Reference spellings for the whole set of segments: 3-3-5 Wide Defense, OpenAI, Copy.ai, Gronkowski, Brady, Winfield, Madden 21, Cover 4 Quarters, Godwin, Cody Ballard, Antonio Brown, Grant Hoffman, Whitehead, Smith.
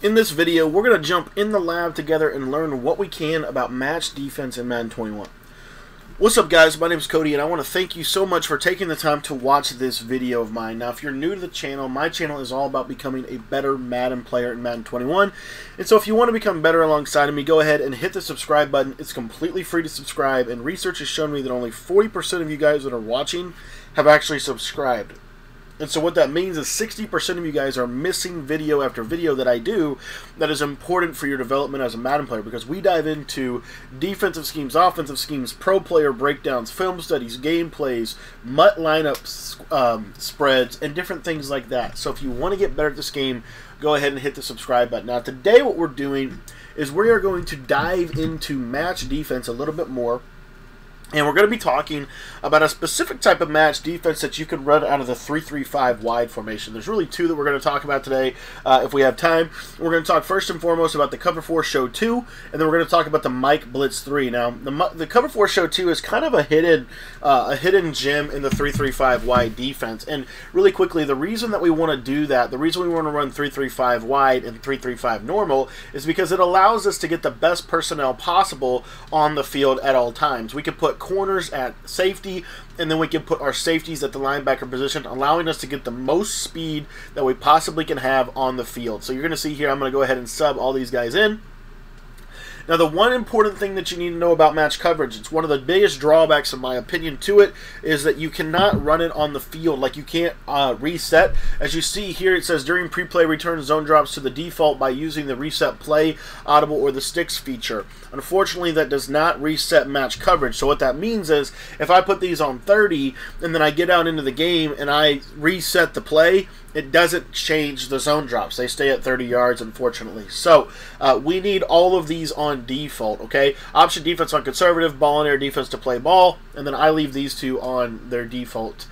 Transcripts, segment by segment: In this video, we're going to jump in the lab together and learn what we can about match defense in Madden 21. What's up, guys? My name is Cody, and I want to thank you so much for taking the time to watch this video of mine. Now, if you're new to the channel, my channel is all about becoming a better Madden player in Madden 21. And so if you want to become better alongside of me, go ahead and hit the subscribe button. It's completely free to subscribe, and research has shown me that only 40% of you guys that are watching have actually subscribed. And so what that means is 60% of you guys are missing video after video that I do that is important for your development as a Madden player, because we dive into defensive schemes, offensive schemes, pro player breakdowns, film studies, game plays, mutt lineups, spreads, and different things like that. So if you want to get better at this game, go ahead and hit the subscribe button. Now today what we're doing is we are going to dive into match defense a little bit more. And we're going to be talking about a specific type of match defense that you can run out of the 3-3-5 wide formation. There's really two that we're going to talk about today if we have time. We're going to talk first and foremost about the Cover 4 Show 2, and then we're going to talk about the Mike Blitz 3. Now, the Cover 4 Show 2 is kind of a hidden gem in the 3-3-5 wide defense. And really quickly, the reason that we want to do that, the reason we want to run 3-3-5 wide and 3-3-5 normal is because it allows us to get the best personnel possible on the field at all times. We can put corners at safety, and then we can put our safeties at the linebacker position, allowing us to get the most speed that we possibly can have on the field. So you're going to see here, I'm going to go ahead and sub all these guys in. Now, the one important thing that you need to know about match coverage, it's one of the biggest drawbacks, in my opinion, to it, is that you cannot run it on the field. Like, you can't reset. As you see here, it says, during pre-play, return zone drops to the default by using the reset play, audible, or the sticks feature. Unfortunately, that does not reset match coverage. So what that means is, if I put these on 30, and then I get out into the game, and I reset the play, it doesn't change the zone drops. They stay at 30 yards, unfortunately. So we need all of these on default, okay? Option defense on conservative, ball and air defense to play ball, and then I leave these two on their default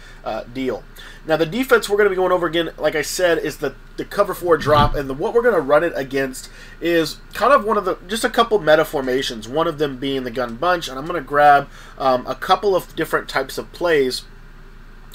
deal. Now, the defense we're going to be going over again, like I said, is the Cover 4 drop, and what we're going to run it against is kind of one of the, just a couple meta formations, one of them being the gun bunch, and I'm going to grab a couple of different types of plays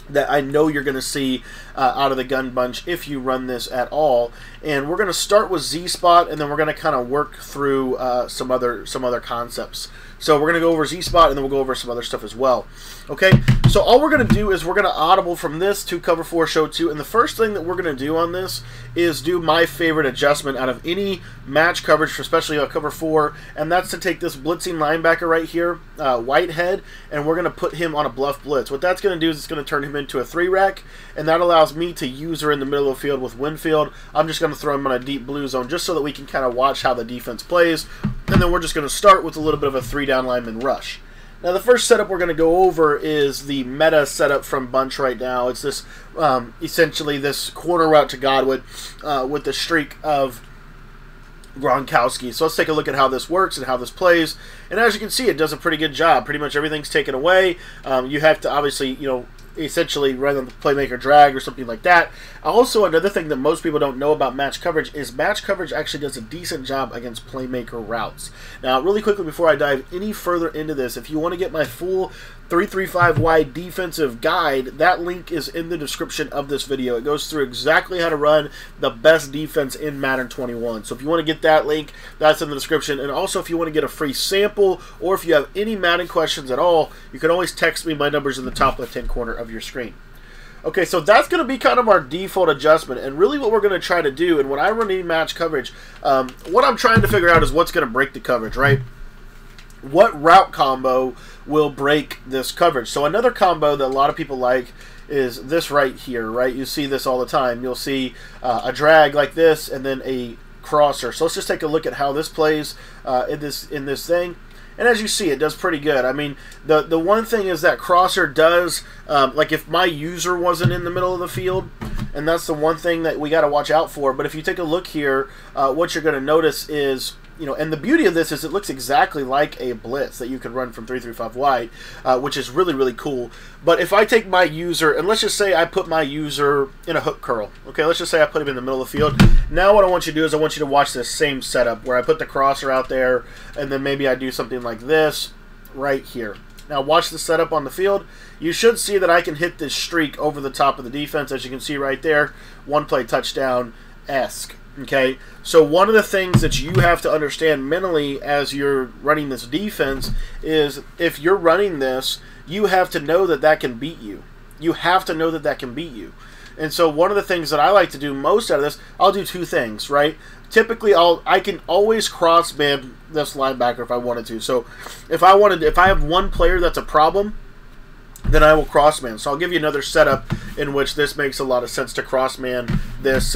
that I know you're going to see out of the gun bunch if you run this at all. And we're going to start with Z-Spot, and then we're going to kind of work through some other concepts. So we're going to go over Z-Spot, and then we'll go over some other stuff as well. Okay, so all we're going to do is we're going to audible from this to Cover 4 Show 2, and the first thing that we're going to do on this is do my favorite adjustment out of any match coverage, especially a Cover 4, and that's to take this blitzing linebacker right here, Whitehead, and we're going to put him on a bluff blitz. What that's going to do is it's going to turn him into a 3-rack, and that allows me to use her in the middle of the field with Winfield. I'm just going to throw him on a deep blue zone just so that we can kind of watch how the defense plays, and then we're just going to start with a little bit of a 3-down lineman rush. Now, the first setup we're going to go over is the meta setup from Bunch right now. It's this, essentially, this corner route to Godwin with the streak of Gronkowski. So let's take a look at how this works and how this plays. And as you can see, it does a pretty good job. Pretty much everything's taken away. You have to obviously, you know, essentially run on the playmaker drag or something like that. Also, another thing that most people don't know about match coverage is match coverage actually does a decent job against playmaker routes. Now, really quickly before I dive any further into this, if you want to get my full 3-3-5 wide defensive guide, that link is in the description of this video. It goes through exactly how to run the best defense in Madden 21. So if you want to get that link, that's in the description. And also, if you want to get a free sample, or if you have any Madden questions at all, you can always text me. My number's in the top left-hand corner of your screen. Okay, so that's going to be kind of our default adjustment, and really what we're going to try to do, and when I run any match coverage, what I'm trying to figure out is what's going to break the coverage, right? What route combo will break this coverage? So another combo that a lot of people like is this right here, right? You see this all the time. You'll see a drag like this and then a crosser. So let's just take a look at how this plays in this thing. And as you see, it does pretty good. I mean, the one thing is that crosser does, like if my user wasn't in the middle of the field, and that's the one thing that we got to watch out for. But if you take a look here, what you're going to notice is, you know, and the beauty of this is it looks exactly like a blitz that you can run from 3-3-5 wide, which is really, really cool. But if I take my user, and let's just say I put my user in a hook curl. Okay, let's just say I put him in the middle of the field. Now what I want you to do is I want you to watch this same setup where I put the crosser out there, and then maybe I do something like this right here. Now watch the setup on the field. You should see that I can hit this streak over the top of the defense, as you can see right there, one play touchdown-esque. Okay, so one of the things that you have to understand mentally as you're running this defense is if you're running this, you have to know that that can beat you. You have to know that that can beat you. And so one of the things that I like to do most out of this, I'll do two things, right? Typically, I can always cross man this linebacker if I wanted to. So if I have one player that's a problem, then I will cross man. So I'll give you another setup in which this makes a lot of sense to cross man this.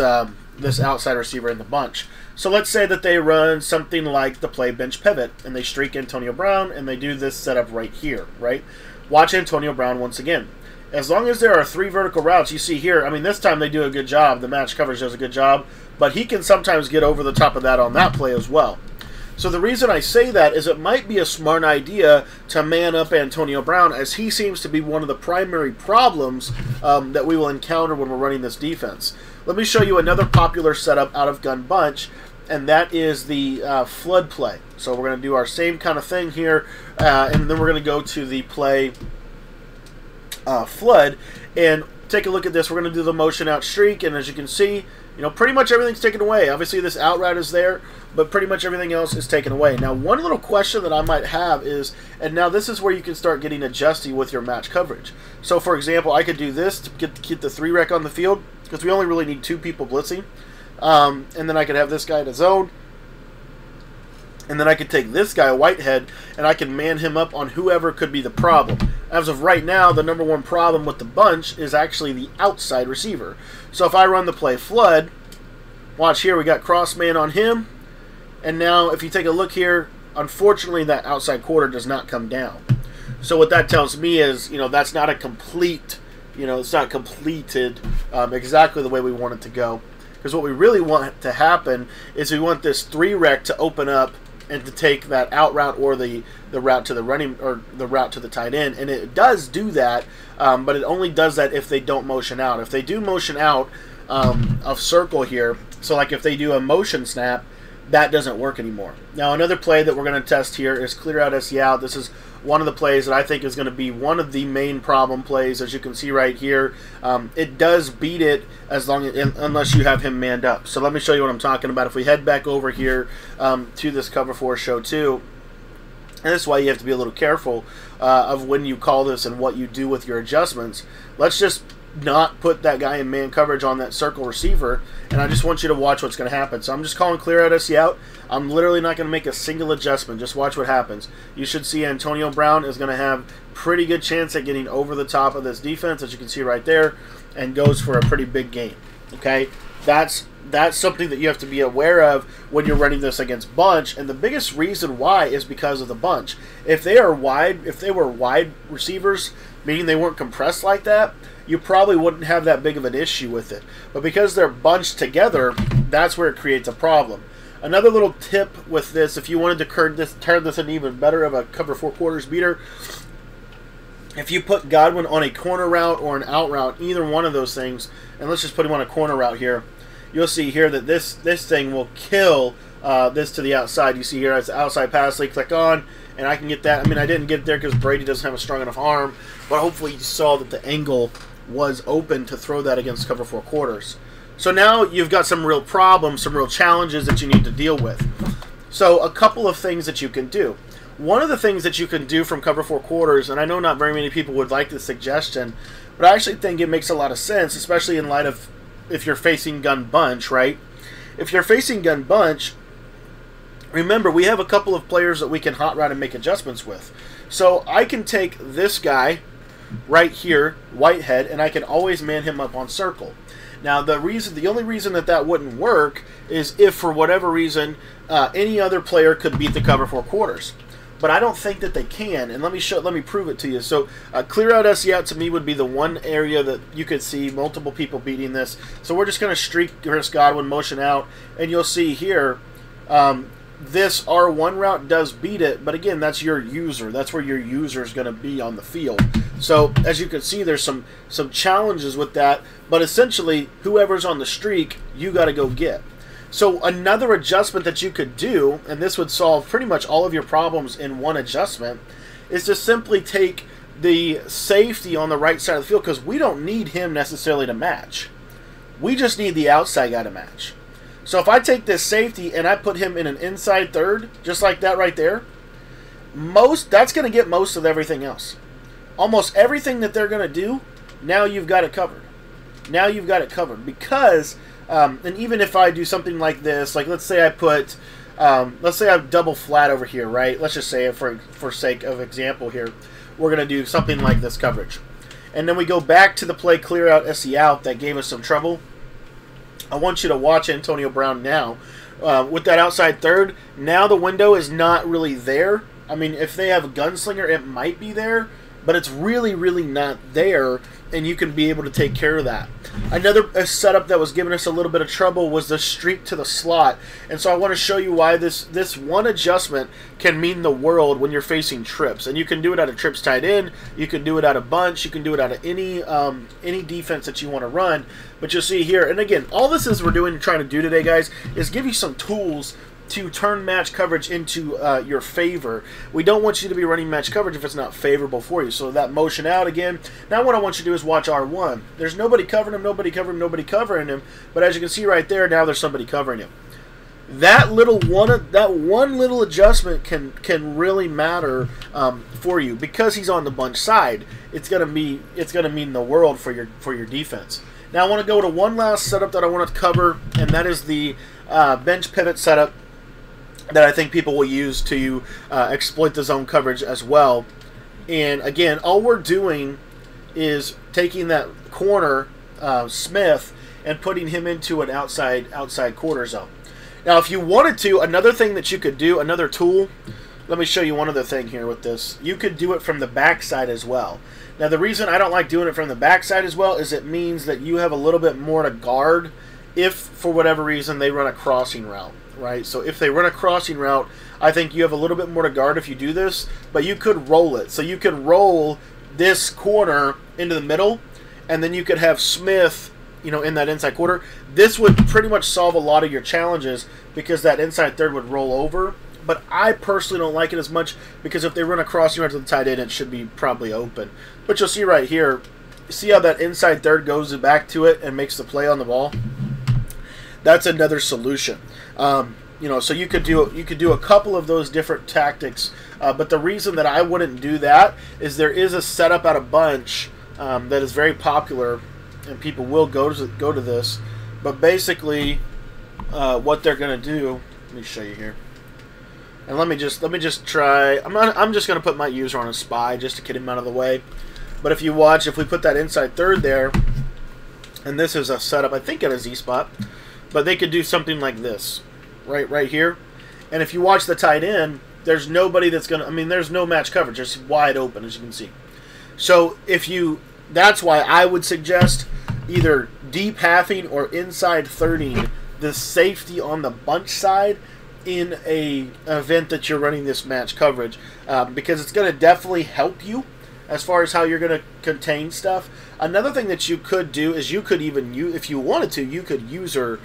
This outside receiver in the bunch. So let's say that they run something like the play bench pivot and they streak Antonio Brown and they do this setup right here, right? Watch Antonio Brown once again. As long as there are three vertical routes you see here, I mean, this time they do a good job. The match coverage does a good job, but he can sometimes get over the top of that on that play as well. So the reason I say that is it might be a smart idea to man up Antonio Brown, as he seems to be one of the primary problems that we will encounter when we're running this defense. Let me show you another popular setup out of Gun Bunch, and that is the flood play. So we're going to do our same kind of thing here, and then we're going to go to the play flood, and take a look at this. We're going to do the motion out streak, and as you can see, you know, pretty much everything's taken away. Obviously, this out route is there, but pretty much everything else is taken away. Now, one little question that I might have is, and now this is where you can start getting adjusty with your match coverage. So, for example, I could do this to keep the three rec on the field, because we only really need two people blitzing. And then I could have this guy in a zone. And then I could take this guy, Whitehead, and I can man him up on whoever could be the problem. As of right now, the number one problem with the bunch is actually the outside receiver. So if I run the play flood, watch here, we got cross man on him. And now if you take a look here, unfortunately that outside quarter does not come down. So what that tells me is, you know, that's not a complete, you know, it's not completed exactly the way we want it to go. Because what we really want to happen is we want this three rec to open up and to take that out route or the route to the running or the route to the tight end. And it does do that, but it only does that if they don't motion out. If they do motion out of circle here, so like if they do a motion snap, that doesn't work anymore. Now another play that we're going to test here is clear out SEO. This is one of the plays that I think is going to be one of the main problem plays, as you can see right here. It does beat it as long as, unless you have him manned up. So let me show you what I'm talking about. If we head back over here to this Cover 4 Show 2, and that's why you have to be a little careful of when you call this and what you do with your adjustments. Let's just not put that guy in man coverage on that circle receiver, and I just want you to watch what's going to happen. So I'm just calling clear out SE out. I'm literally not going to make a single adjustment. Just watch what happens. You should see Antonio Brown is going to have pretty good chance at getting over the top of this defense, as you can see right there, and goes for a pretty big gain. Okay, that's something that you have to be aware of when you're running this against bunch, and the biggest reason why is because of the bunch. If they are wide, if they were wide receivers, meaning they weren't compressed like that, you probably wouldn't have that big of an issue with it. But because they're bunched together, that's where it creates a problem. Another little tip with this, if you wanted to turn this into even better of a Cover 4 Quarters beater, if you put Godwin on a corner route or an out route, either one of those things, and let's just put him on a corner route here, you'll see here that this thing will kill this to the outside. You see here, it's outside pass leak, click on, and I can get that. I mean, I didn't get there because Brady doesn't have a strong enough arm, but hopefully you saw that the angle was open to throw that against Cover 4 Quarters. So now you've got some real problems, some real challenges that you need to deal with. So a couple of things that you can do. One of the things that you can do from Cover 4 Quarters, and I know not very many people would like this suggestion, but I actually think it makes a lot of sense, especially in light of if you're facing Gun Bunch, right? If you're facing Gun Bunch, remember we have a couple of players that we can hot route and make adjustments with. So I can take this guy right here, Whitehead, and I can always man him up on circle. Now the only reason that that wouldn't work is if for whatever reason any other player could beat the Cover 4 Quarters. But I don't think that they can, and let me prove it to you. So clear out SE out to me would be the one area that you could see multiple people beating this. So we're just going to streak Chris Godwin, motion out, and you'll see here this R1 route does beat it, but again, that's your user. That's where your user is going to be on the field. So as you can see, there's some challenges with that, but essentially whoever's on the streak, you got to go get. So another adjustment that you could do, and this would solve pretty much all of your problems in one adjustment, is to simply take the safety on the right side of the field, because we don't need him necessarily to match. We just need the outside guy to match. So if I take this safety and I put him in an inside third, just like that right there, that's going to get most of everything else. Almost everything that they're going to do, now you've got it covered. Now you've got it covered because, and even if I do something like this, like let's say I put, let's say I double flat over here, right? Let's just say for sake of example here, we're going to do something like this coverage. And then we go back to the play clear out SE out that gave us some trouble. I want you to watch Antonio Brown now. With that outside third, now the window is not really there. I mean, if they have a gunslinger, it might be there, but it's really, really not there, and you can be able to take care of that. Another setup that was giving us a little bit of trouble was the streak to the slot, and so I want to show you why this one adjustment can mean the world when you're facing trips. And you can do it out of trips tied in, you can do it out of bunch, you can do it out of any defense that you want to run. But you'll see here, and again, all this is we're doing, trying to do today, guys, is give you some tools to turn match coverage into your favor. We don't want you to be running match coverage if it's not favorable for you. So that motion out again. Now what I want you to do is watch R1. There's nobody covering him, nobody covering him, nobody covering him. But as you can see right there, now there's somebody covering him. That one little adjustment can really matter for you because he's on the bunch side. It's gonna mean the world for your defense. Now I want to go to one last setup that I want to cover, and that is the bench pivot setup that I think people will use to exploit the zone coverage as well. And again, all we're doing is taking that corner, Smith, and putting him into an outside quarter zone. Now, if you wanted to, another thing that you could do, another tool, let me show you one other thing here with this. You could do it from the backside as well. Now, the reason I don't like doing it from the backside as well is it means that you have a little bit more to guard if, for whatever reason, they run a crossing route. Right, so if they run a crossing route, I think you have a little bit more to guard if you do this, but you could roll it. So you could roll this corner into the middle, and then you could have Smith, you know, in that inside quarter. This would pretty much solve a lot of your challenges because that inside third would roll over. But I personally don't like it as much because if they run a crossing route to the tight end, it should be probably open. But you'll see right here, see how that inside third goes back to it and makes the play on the ball? That's another solution. You know, so you could do a couple of those different tactics, but the reason that I wouldn't do that is there is a setup out of bunch that is very popular, and people will go to this. But basically, what they're going to do, let me show you here, and let me just try. I'm just going to put my user on a spy just to get him out of the way. But if you watch, if we put that inside third there, and this is a setup, I think it is Z spot. But they could do something like this, right here. And if you watch the tight end, there's nobody that's going to, I mean, there's no match coverage. It's wide open, as you can see. So if you, that's why I would suggest either deep halfing or inside thirding the safety on the bunch side in a event that you're running this match coverage because it's going to definitely help you as far as how you're going to contain stuff. Another thing that you could do is you could even use, if you wanted to, you could user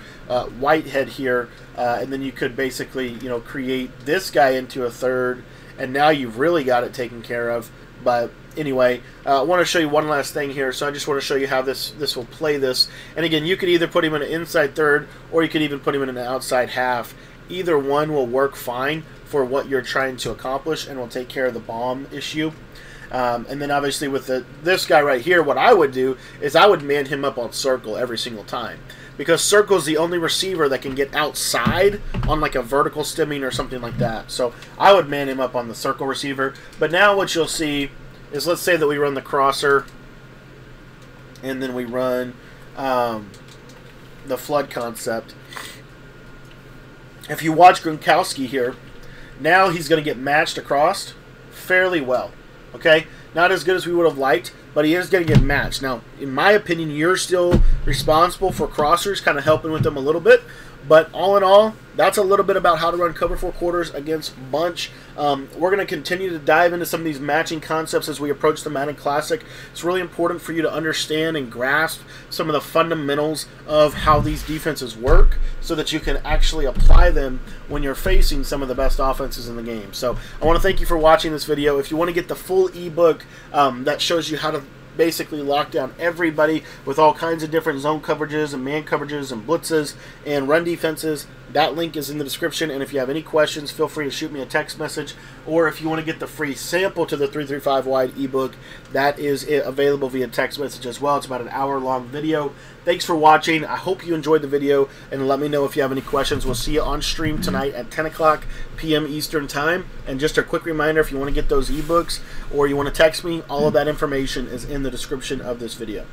Whitehead here, and then you could basically, you know, create this guy into a third, and now you've really got it taken care of. But anyway, I want to show you one last thing here, so I just want to show you how this will play this. And again, you could either put him in an inside third, or you could even put him in an outside half. Either one will work fine for what you're trying to accomplish, and will take care of the bomb issue. And then obviously with this guy right here, what I would do is I would man him up on circle every single time because circle is the only receiver that can get outside on like a vertical stemming or something like that. So I would man him up on the circle receiver. But now what you'll see is let's say that we run the crosser and then we run the flood concept. If you watch Gronkowski here, now he's going to get matched across fairly well. Okay, not as good as we would have liked, but he is going to get matched. Now, in my opinion, you're still responsible for crossers, kind of helping with them a little bit. But all in all, that's a little bit about how to run cover four quarters against bunch. We're going to continue to dive into some of these matching concepts as we approach the Madden Classic. It's really important for you to understand and grasp some of the fundamentals of how these defenses work so that you can actually apply them when you're facing some of the best offenses in the game. So I want to thank you for watching this video. If you want to get the full ebook that shows you how to basically locked down everybody with all kinds of different zone coverages and man coverages and blitzes and run defenses. That link is in the description, and if you have any questions, feel free to shoot me a text message, or if you want to get the free sample to the 335 Wide ebook, that is available via text message as well. It's about an hour-long video. Thanks for watching. I hope you enjoyed the video, and let me know if you have any questions. We'll see you on stream tonight at 10 o'clock p.m. Eastern Time. And just a quick reminder, if you want to get those ebooks or you want to text me, all of that information is in the description of this video.